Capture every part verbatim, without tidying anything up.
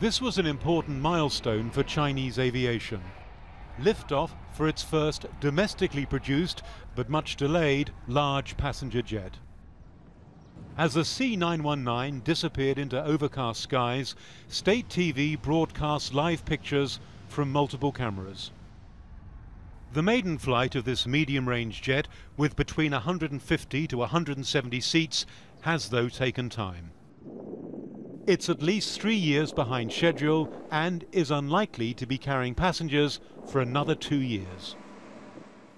This was an important milestone for Chinese aviation. Liftoff for its first domestically produced, but much delayed, large passenger jet. As the C nine one nine disappeared into overcast skies, state T V broadcast live pictures from multiple cameras. The maiden flight of this medium-range jet, with between one hundred fifty to one hundred seventy seats, has though taken time. It's at least three years behind schedule and is unlikely to be carrying passengers for another two years.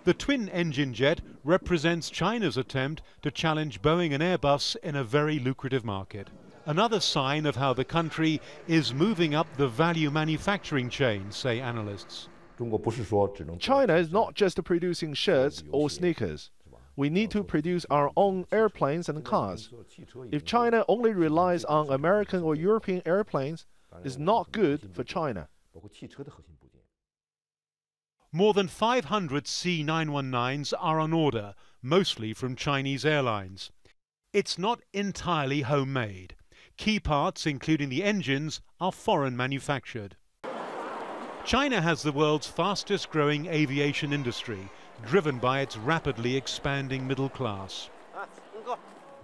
The twin-engine jet represents China's attempt to challenge Boeing and Airbus in a very lucrative market. Another sign of how the country is moving up the value manufacturing chain, say analysts. China is not just producing shirts or sneakers. We need to produce our own airplanes and cars. If China only relies on American or European airplanes, it's not good for China. More than five hundred C nine one nines are on order, mostly from Chinese airlines. It's not entirely homemade. Key parts, including the engines, are foreign manufactured. China has the world's fastest growing aviation industry, driven by its rapidly expanding middle class.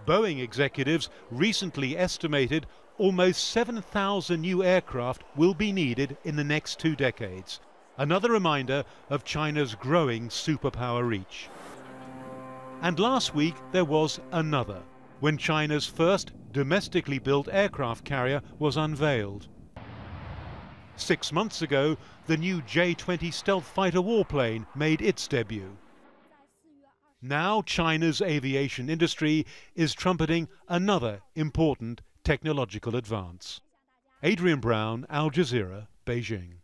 Boeing executives recently estimated almost seven thousand new aircraft will be needed in the next two decades. Another reminder of China's growing superpower reach. And last week there was another, when China's first domestically built aircraft carrier was unveiled. Six months ago, the new J twenty stealth fighter warplane made its debut. Now China's aviation industry is trumpeting another important technological advance. Adrian Brown, Al Jazeera, Beijing.